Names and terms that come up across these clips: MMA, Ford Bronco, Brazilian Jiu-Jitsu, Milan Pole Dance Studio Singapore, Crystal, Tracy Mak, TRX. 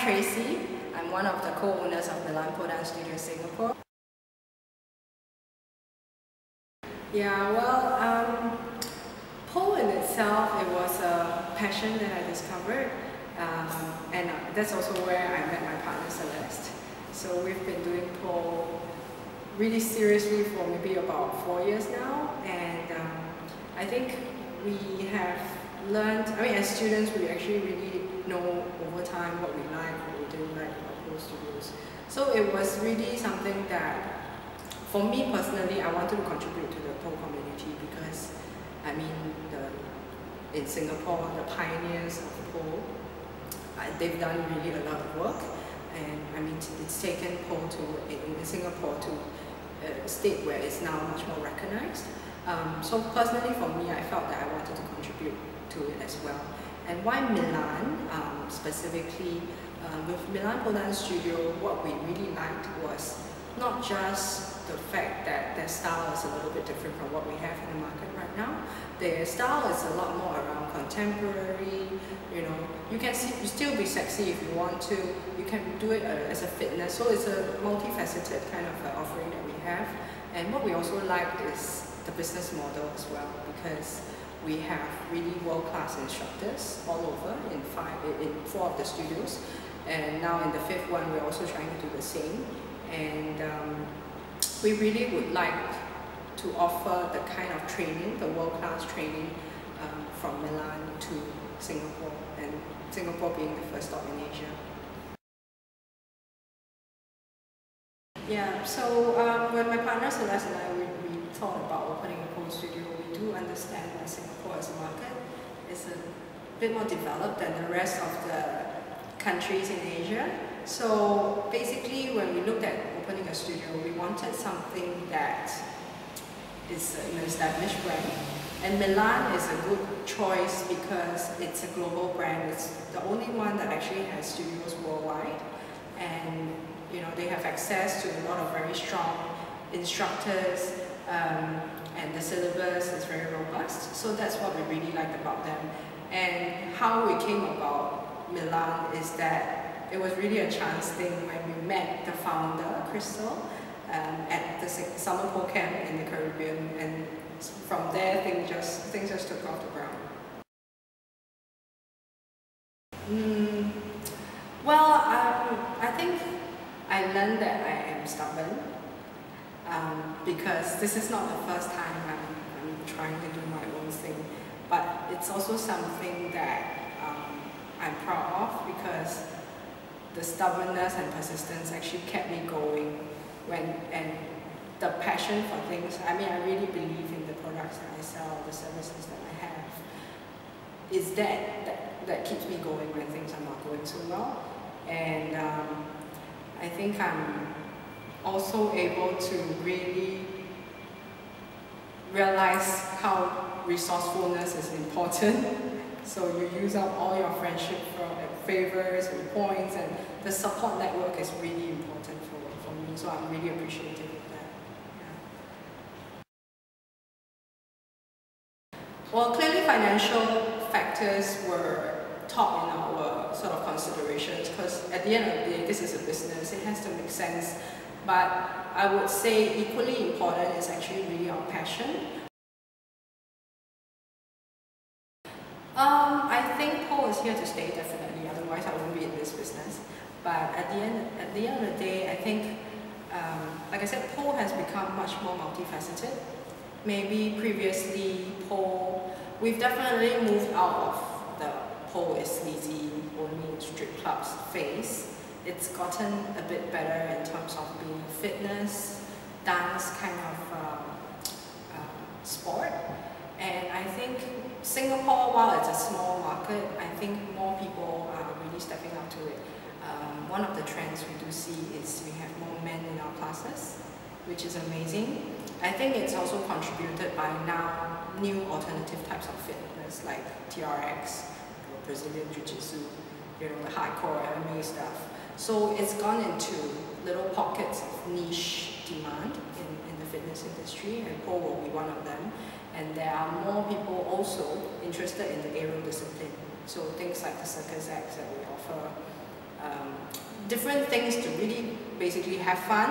Tracy. I'm one of the co-owners of Milan Pole Dance Studio Singapore. Yeah, well, pole in itself, it was a passion that I discovered, and that's also where I met my partner Celeste. So we've been doing pole really seriously for maybe about 4 years now, and I think we have learned, I mean, as students, we actually really know over time what we like, what we didn't like about pole studios. So it was really something that, for me personally, I wanted to contribute to the pole community because, I mean, in Singapore, the pioneers of the pole, they've done really a lot of work, and I mean, it's taken pole to in Singapore to a state where it's now much more recognized. So personally, for me, I felt that I wanted to contribute to it as well. And why Milan? Specifically, with Milan Pole Dance Studio, what we really liked was not just the fact that their style is a little bit different from what we have in the market right now. Their style is a lot more around contemporary, you know, you can still be sexy if you want to, you can do it as a fitness, so it's a multifaceted kind of offering that we have. And what we also liked is the business model as well, because we have really world-class instructors all over in four of the studios, and now in the fifth one we're also trying to do the same. And we really would like to offer the kind of training, the world-class training from Milan to Singapore, and Singapore being the first stop in Asia. Yeah, so when my partner Celeste and I we thought about opening a pole studio, we do understand that Singapore as a market is a bit more developed than the rest of the countries in Asia. So basically, when we looked at opening a studio, we wanted something that is an established brand. And Milan is a good choice because it's a global brand. It's the only one that actually has studios worldwide. And you know, they have access to a lot of very strong instructors, and the syllabus is very robust. So that's what we really liked about them. And how we came about Milan is that it was really a chance thing when we met the founder, Crystal, at the summer pole camp in the Caribbean, and from there things just took off the ground. Well, I think I learned that I am stubborn, because this is not the first time I'm trying to do my own thing, but it's also something that I'm proud of, because the stubbornness and persistence actually kept me going, and the passion for things. I mean, I really believe in the products that I sell, the services that I have. It's that keeps me going when things are not going so well. And I think I'm also able to really realize how resourcefulness is important. So you use up all your friendship favors and points, and the support network is really important for me, so I'm really appreciative of that. Yeah. Well, clearly financial factors were top in our sort of considerations, because at the end of the day, this is a business, it has to make sense. But I would say equally important is actually really our passion. I think pole is here to stay, definitely, otherwise I wouldn't be in this business. But at the end of the day, I think, like I said, pole has become much more multifaceted. Maybe previously pole, we've definitely moved out of the pole is sleazy, only strip clubs face. It's gotten a bit better in terms of being fitness, dance kind of sport. And I think Singapore, while it's a small market, I think more people are really stepping up to it. One of the trends we do see is we have more men in our classes, which is amazing. I think it's also contributed by now new alternative types of fitness like TRX, Brazilian Jiu-Jitsu, you know, the hardcore MMA stuff. So it's gone into little pockets of niche demand in the fitness industry, and pole will be one of them. And there are more people also interested in the aerial discipline. So things like the circus acts that we offer, different things to really basically have fun,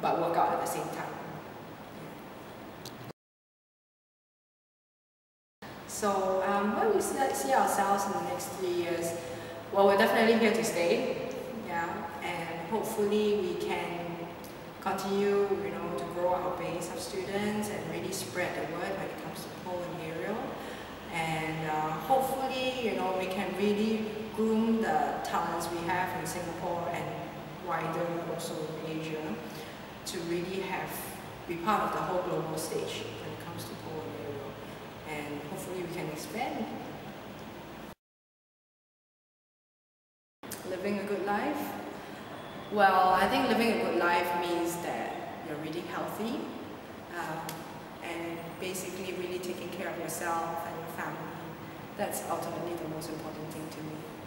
but work out at the same time. So where we see ourselves in the next 3 years? Well, we're definitely here to stay, yeah, and hopefully we can continue, you know, to grow our base of students and really spread the word when it comes to pole and aerial. And hopefully, you know, we can really groom the talents we have in Singapore and wider also in Asia to really be part of the whole global stage when it comes to pole and aerial. And hopefully we can expand. Living a good life? Well, I think living a good life means that you're really healthy and basically really taking care of yourself and your family. That's ultimately the most important thing to me.